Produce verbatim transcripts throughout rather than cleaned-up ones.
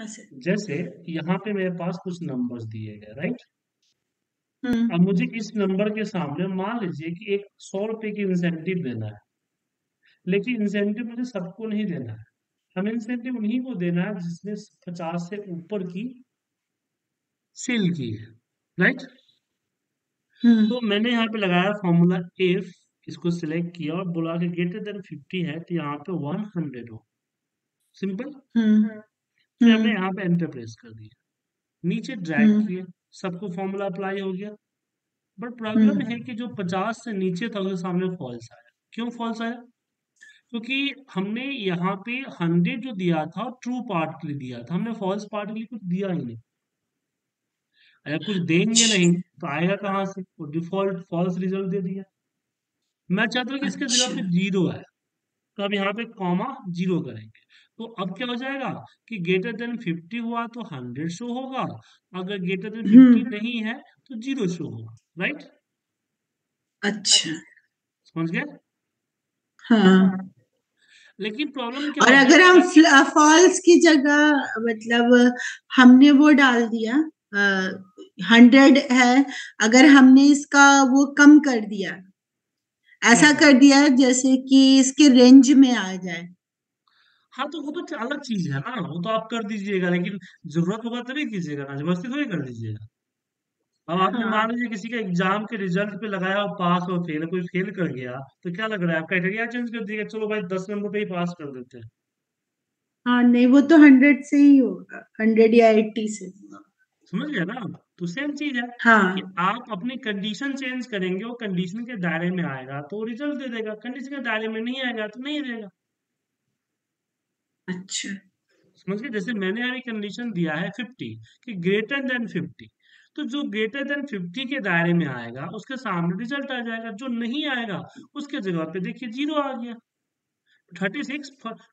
ऐसे। जैसे यहाँ पे मेरे पास कुछ नंबर्स दिए गए, राइट। हम्म अब मुझे इस नंबर के सामने मान लीजिए कि एक सौ रुपए की इंसेंटिव देना है, लेकिन इंसेंटिव मुझे सबको नहीं देना है, हमें इंसेंटिव उन्हीं को देना है जिसने पचास से ऊपर की सेल की है, राइट। हम्म तो मैंने यहाँ पे लगाया फॉर्मूला एफ, इसको सिलेक्ट किया और बोला कि ग्रेटर देन फिफ्टी है तो यहाँ पे वन हंड्रेड हो, सिंपल। हम्म फिर हमने हम्म यहाँ पे एंटर प्रेस कर दिया, नीचे ड्रैग हम्म किए, सबको फॉर्मूला अप्लाई हो गया। बट प्रॉब्लम हम्म है कि जो पचास से नीचे था उसके सामने फॉल्स आया। क्यों फॉल्स आया? क्योंकि हमने यहाँ पे हंड्रेड जो दिया था ट्रू पार्ट के लिए दिया था, हमने फॉल्स पार्ट के लिए कुछ दिया ही नहीं। अगर कुछ देंगे नहीं अच्छा तो आएगा कहाँ से, वो डिफॉल्ट फॉल्स रिजल्ट दे दिया। मैं चाहता हूँ कि इसके जगह अच्छा पे जीरो है, तो अब यहाँ पे कॉमा जीरो करेंगे, तो अब क्या हो जाएगा कि ग्रेटर देन फिफ्टी हुआ तो हंड्रेड शो होगा, अगर ग्रेटर देन फिफ्टी हम्म नहीं है तो जीरो शो होगा, राइट। अच्छा समझ गए? हाँ। लेकिन प्रॉब्लम क्या और हो अगर हम जाएगा, फॉल्स की जगह मतलब हमने वो डाल दिया हंड्रेड है, अगर हमने इसका वो कम कर दिया, ऐसा कैसे? कर दिया जैसे कि इसके रेंज में आ जाए। हाँ, तो वो तो अलग चीज है ना, वो तो आप कर दीजिएगा, लेकिन जरूरत होगा तभी कीजिएगा ना, जबरदस्ती थोड़ी कर दीजिएगा। अब आपने मान हाँ लीजिए किसी का एग्जाम के रिजल्ट पे लगाया और पास और फेल, कोई फेल कर गया तो क्या लग रहा है, आप क्राइटेरिया चेंज कर दिएगा, चलो भाई दस नंबर पे ही पास कर देते हैं। हाँ नहीं वो तो हंड्रेड से ही होगा, हंड्रेड या एट्टी से। समझ गया ना? तो सेम चीज है कि हाँ आप अपनी कंडीशन चेंज करेंगे, वो कंडीशन के दायरे में आएगा तो रिजल्ट दे देगा, कंडीशन के दायरे में नहीं आएगा तो नहीं देगा। अच्छा समझ गए? जैसे मैंने यहाँ कंडीशन दिया है फिफ्टी कि ग्रेटर देन फिफ्टी, तो जो ग्रेटर देन फिफ्टी के दायरे में आएगा उसके सामने रिजल्ट आ जाएगा, जो नहीं आएगा उसके जगह पे देखिए जीरो आ गया। थर्टी सिक्स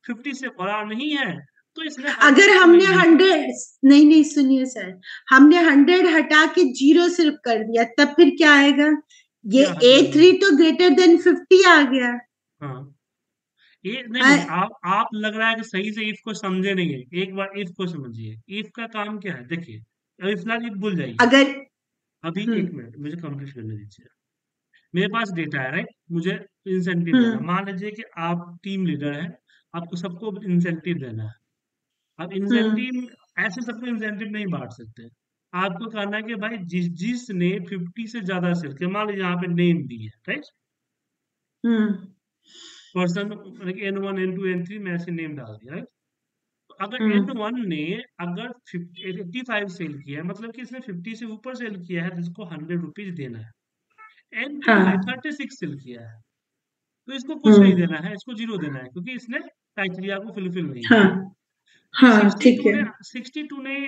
फिफ्टी से बड़ा नहीं है तो इसने अगर हंड्रेड को हमने नहीं देना। हंड्रेड, नहीं नहीं सुनिए सर, हमने हंड्रेड हटा के जीरो सिर्फ कर दिया तब फिर क्या आएगा? ये क्या ए हंड्रेड? थ्री तो ग्रेटर देन फिफ्टी आ गया। हाँ ये नहीं नहीं आ- आप आप लग रहा है कि सही से इफ को समझे नहीं है। एक बार इफ को समझिए, इफ का काम क्या है। देखिए अभी फिलहाल इफ भूल जाइए, अगर अभी एक हम्म मिनट मुझे कंप्लीट करने दीजिए। मेरे पास डेटा है, राइट, मुझे इंसेंटिव देना है। हम्म मान लीजिए कि आप टीम लीडर हैं, आपको सबको इंसेंटिव देना है। अब हम्म इंसेंटिव ऐसे सबको इंसेंटिव नहीं बांट सकते, आपको कहना है कि भाई जिस जिसने फिफ्टी से ज्यादा सेल किया, मान लीजिए यहाँ पे नेम दी है, right, hmm person N one N two N three मैं ऐसे नेम डाल दिया, राइट। तो अगर एन हम्म वन ने अगर एट्टी फाइव सेल किया है, मतलब कि इसने फिफ्टी से ऊपर सेल किया है तो इसको हंड्रेड रुपीज देना है। एन टू ने हाँ थर्टी सिक्स सेल किया है तो इसको कुछ नहीं हम्म देना है, इसको जीरो देना है क्योंकि इसने क्राइटेरिया को फुलफिल नहीं हाँ किया। फिर हाँ सिक्सटी ठीक टू है ने सिक्सटी टू ने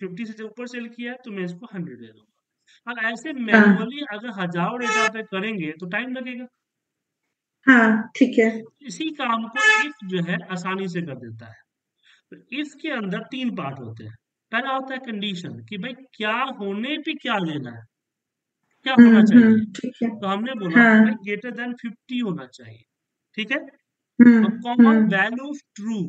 फिफ्टी से ऊपर सेल किया है तो मैं इसको हंड्रेड दे दूंगा। अब ऐसे हाँ मैनुअली अगर हजारों डेटा पे करेंगे तो टाइम लगेगा। हाँ ठीक है इसी काम को इफ जो है आसानी से कर देता है। तो इफ के अंदर तीन पार्ट होते हैं। पहला होता है कंडीशन कि भाई क्या होने पे क्या लेना है, क्या होना हम्म हम्म चाहिए। ठीक है तो हमने बोला कि भाई हाँ ग्रेटर देन फिफ्टी होना चाहिए, ठीक है। हम्म अब comma hmm value of true,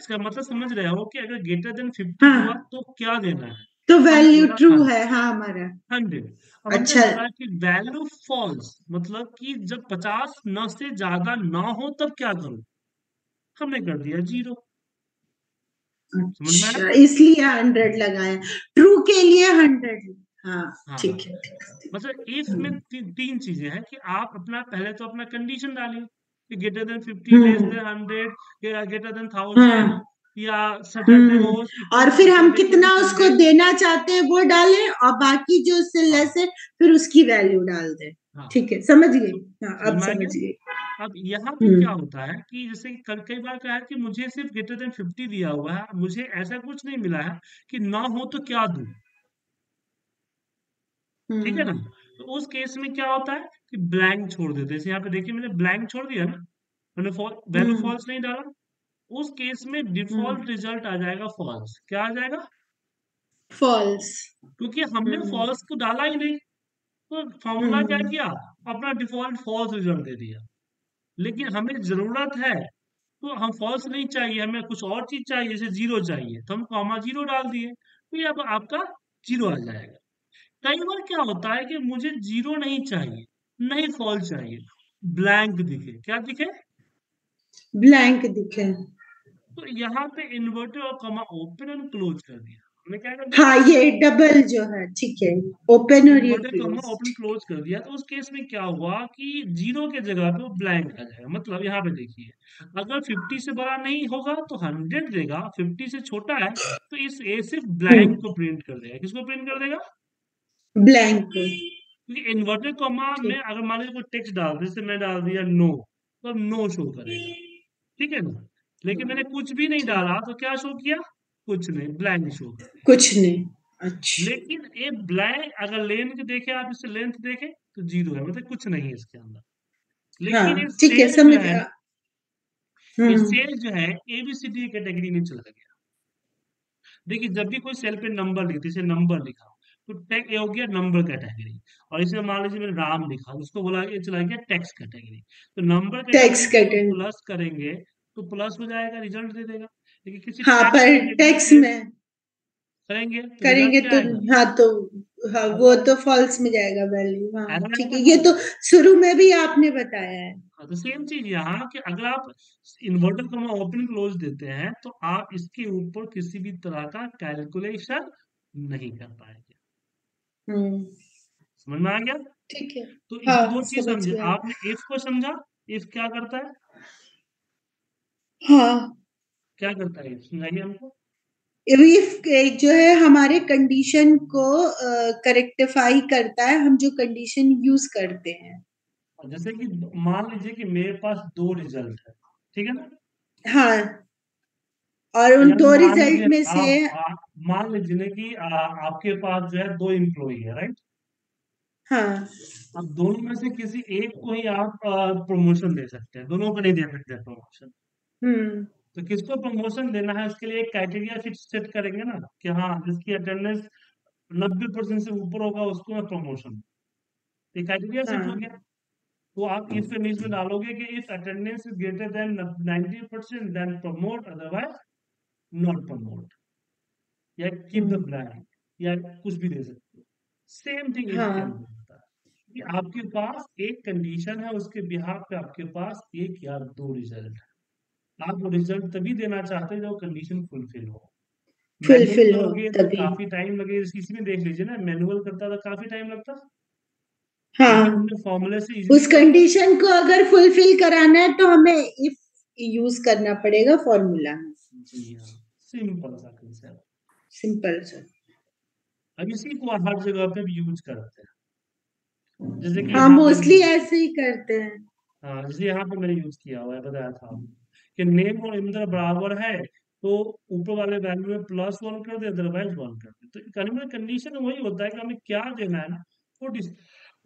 इसका मतलब समझ रहे हो कि अगर ग्रेटर देन फिफ्टी हुआ हाँ तो क्या देना है। तो हमने वैल्यू बोला ट्रू है हाँ हमारा। हंड्रेड। अब हमने अच्छा बोला कि वैल्यू फॉल्स, मतलब कि जब पचास न से ज्यादा ना हो तब क्या करो, हमने कर दिया जीरो। समझ में आया? अच्छा इसलिए हंड्रेड लगाया, ट्रू के लिए हंड्रेड। हाँ हाँ, ठीक है ठीक है, ठीक मतलब इफ है। में हम्म ती, तीन चीजें हैं कि आप अपना पहले तो अपना कंडीशन डालिए कि greater than fifty, less hmm, than hundred, greater than thousand, हाँ या सैटरडे हम्म हो और फिर हम सैटरडे को भी कितना उसको संडे। देना चाहते हैं वो डालें, और बाकी जो उससे हाँ लेस है फिर उसकी वैल्यू डाल दें। हाँ ठीक है समझ गई। सम- हाँ समझ अब में आ गया? समझ गई। अब यहाँ पे क्या हम्म होता है कि जैसे कि कल- कई बार कहा है कि मुझे सिर्फ ग्रेटर देन फिफ्टी दिया हुआ है, मुझे ऐसा कुछ नहीं मिला है कि ना हो तो क्या दूं, ठीक है ना। हम्म तो उस केस में क्या होता है कि ब्लैंक छोड़ देते हैं। जैसे यहाँ पे देखिए मैंने ब्लैंक छोड़ दिया ना, मैंने वैल्यू हम्म फॉल्स नहीं डाला। उस केस में डिफॉल्ट हम्म रिजल्ट आ जाएगा फॉल्स। क्या आ जाएगा? फॉल्स। क्योंकि हमने हम्म फॉल्स को डाला ही नहीं, तो फार्मूला क्या हम्म किया, अपना डिफॉल्ट फॉल्स रिजल्ट दे दिया। लेकिन हमें जरूरत है तो हम फॉल्स नहीं चाहिए, हमें कुछ और चीज चाहिए, जैसे जीरो चाहिए तो हम कॉमा जीरो डाल दिए, तो ये अब आपका जीरो आ जाएगा। कई बार क्या होता है कि मुझे जीरो नहीं चाहिए, नहीं फॉल्स चाहिए, ब्लैंक दिखे, क्या दिखे? ब्लैंक दिखे। तो यहाँ पे इन्वर्टेड और कॉमा ओपन एंड क्लोज कर दिया हमने, क्या कर दिया? हाँ, ये डबल जो है, ठीक है, ओपन और ये कॉमा ओपन क्लोज कर दिया। तो उस केस में क्या हुआ कि जीरो के जगह पे ब्लैंक आ जाएगा। मतलब यहाँ पे देखिए, अगर फिफ्टी से बड़ा नहीं होगा तो हंड्रेड देगा, फिफ्टी से छोटा है तो इस ए सिर्फ ब्लैंक को प्रिंट कर देगा। किसको प्रिंट कर देगा? ब्लैंक। क्योंकि इन्वर्टेड कॉमा में अगर मान लीजिए कोई टेक्स्ट डाल दिया, जैसे मैं डाल दिया नो, तो अब नो शो करेगा, ठीक है ना। लेकिन मैंने कुछ भी नहीं डाला तो क्या शो किया? कुछ नहीं, ब्लैंक शो किया, कुछ नहीं। अच्छा, लेकिन ये ब्लैंक अगर लेंथ देखें आप, इससे लेंथ देखें तो जीरो है, मतलब कुछ नहीं है इसके अंदर। लेकिन हाँ, ठीक है, समझ गया। ये सेल जो है एबीसीडी कैटेगरी में चला गया। देखिए, जब भी कोई सेल पे नंबर लिखते, जैसे नंबर लिखा तो टैग ये हो गया नंबर कैटेगरी, और इसमें मान लीजिए मैंने राम लिखा, उसको बोला ये चला गया टैक्स कैटेगरी। तो नंबर कैटेगरी प्लस करेंगे तो प्लस हो जाएगा, रिजल्ट दे देगा। लेकिन किसी हाँ, पर टैक्स में करेंगे तो करेंगे तो हाँ तो हाँ, वो तो फॉल्स में जाएगा वैल्यू। हाँ, ठीक है, ये तो शुरू में भी आपने बताया है। हाँ, तो सेम चीज यहाँ कि अगर आप इन्वर्टर को ओपन क्लोज देते हैं तो आप इसके ऊपर किसी भी तरह का कैलकुलेशन नहीं कर पाएंगे। समझ में आ गया? ठीक है। तो दो चीज समझे आपने, इफ को समझा, इफ क्या करता है? हाँ, क्या करता है समझाइए हमको। इफ जो है हमारे कंडीशन को करेक्टिफाई uh, करता है, हम जो कंडीशन यूज करते हैं। जैसे कि मान लीजिए कि मेरे पास दो रिजल्ट है, ठीक है ना। हाँ, और उन दो रिजल्ट में से मान लीजिए कि आ, आपके पास जो है दो एम्प्लॉई है, राइट। हाँ, अब दोनों में से किसी एक को ही आप प्रमोशन दे सकते हैं, दोनों को नहीं दे सकते प्रमोशन। तो किसको प्रमोशन देना है उसके लिए एक क्राइटेरिया फिट सेट करेंगे ना कि हाँ, जिसकी अटेंडेंस नब्बे परसेंट से ऊपर होगा उसको मैं प्रमोशन। ये क्राइटेरिया सेट हो गया। तो आप इफ के नीचे डालोगे कि if attendance is greater than ninety percent then promote, otherwise not promote, या कीप द ब्लैंक, या कुछ भी दे सकते हो। सेम थिंग हाँ। कि आपके पास एक कंडीशन है, उसके बिहाफ पे आपके पास एक या दो रिजल्ट है। आप वो रिजल्ट तभी देना चाहते हैं जब कंडीशन फुलफिल हो। फुलफिल हो तो काफी टाइम लगे, इसी में देख लीजिए ना, मैनुअल करता था काफी टाइम लगता। हाँ, फॉर्मूले से उस कंडीशन को अगर फुलफिल कराना है तो हमें इफ यूज करना पड़ेगा फॉर्मूला। जी हाँ, सिंपल सा कंसेप्ट, सिंपल सा। अब इसी को हर जगह पे यूज करते हैं, जैसे कि हाँ मोस्टली ऐसे ही करते हैं। हाँ, जैसे यहाँ पे मैंने यूज किया हुआ है, बताया था कि नेम और इंदर बराबर है तो ऊपर वाले वैल्यू में प्लस वन कर दे, अदरवाइज वन कर दे। तो कंडीशन वही होता है कि हमें क्या देना है ना, वो डिस,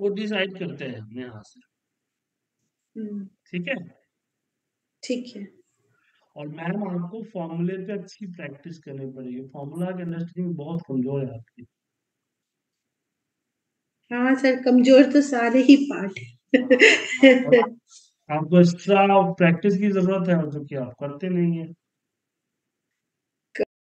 वो डिसाइड करते हैं हम यहाँ से। ठीक है, ठीक है। और मैम आपको फॉर्मूले पे अच्छी प्रैक्टिस करनी पड़ेगी, फॉर्मूला की अंडरस्टैंडिंग बहुत कमजोर है आपकी। हाँ सर, कमजोर तो सारे ही पार्ट है। आपको एक्स्ट्रा प्रैक्टिस की जरूरत है, और जो कि आप करते नहीं है।